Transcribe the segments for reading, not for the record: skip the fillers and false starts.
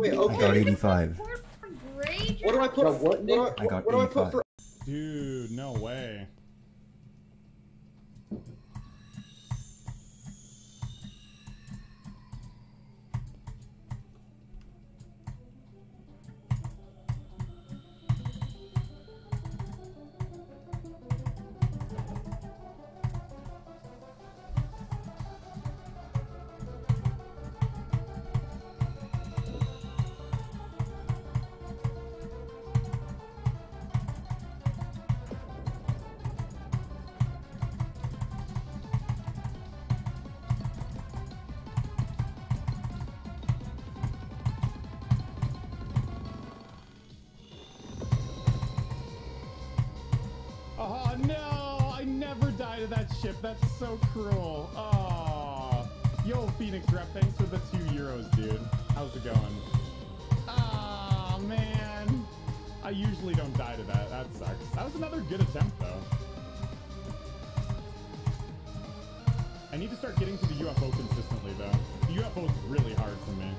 Wait, okay. I got 85. What do I put? I got 85. Dude, no way. Oh no! I never died of that ship. That's so cruel. Aww. Yo, Phoenix Rep, thanks for the €2, dude. How's it going? Ah, man. I usually don't die to that. That sucks. That was another good attempt, though. I need to start getting to the UFO consistently, though. The UFO's really hard for me.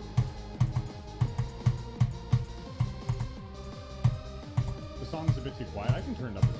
The song's a bit too quiet. I can turn it up a little.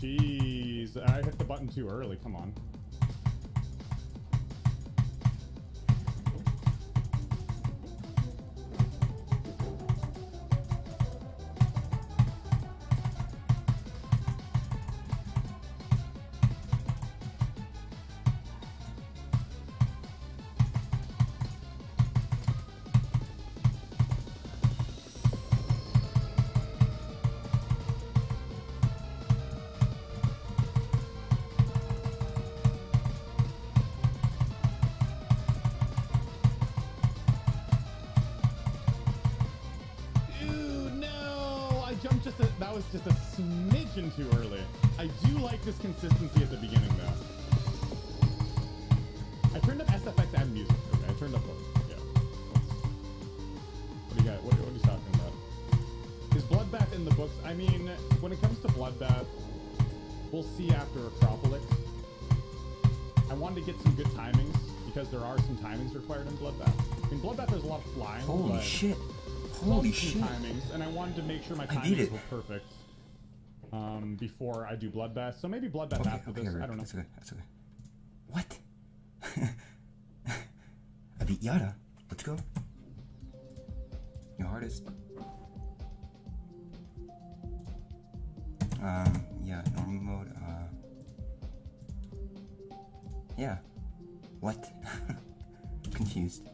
Jeez, I hit the button too early, come on. That was just a smidgen too early. I do like this consistency at the beginning, though. I turned up SFX and music. Okay, I turned up both. Yeah. What do you got? What are you talking about? Is Bloodbath in the books? I mean, when it comes to Bloodbath, we'll see after Acropolis. I wanted to get some good timings because there are some timings required in Bloodbath. In Bloodbath, there's a lot of flying. Holy shit. Holy shit. Timings, and I wanted to make sure my timings were perfect before I do Bloodbath. So maybe Bloodbath after this. Right. I don't know. That's okay. That's okay. What? I beat Yada. Let's go. Your hardest. Yeah, normal mode. Yeah. What? Confused.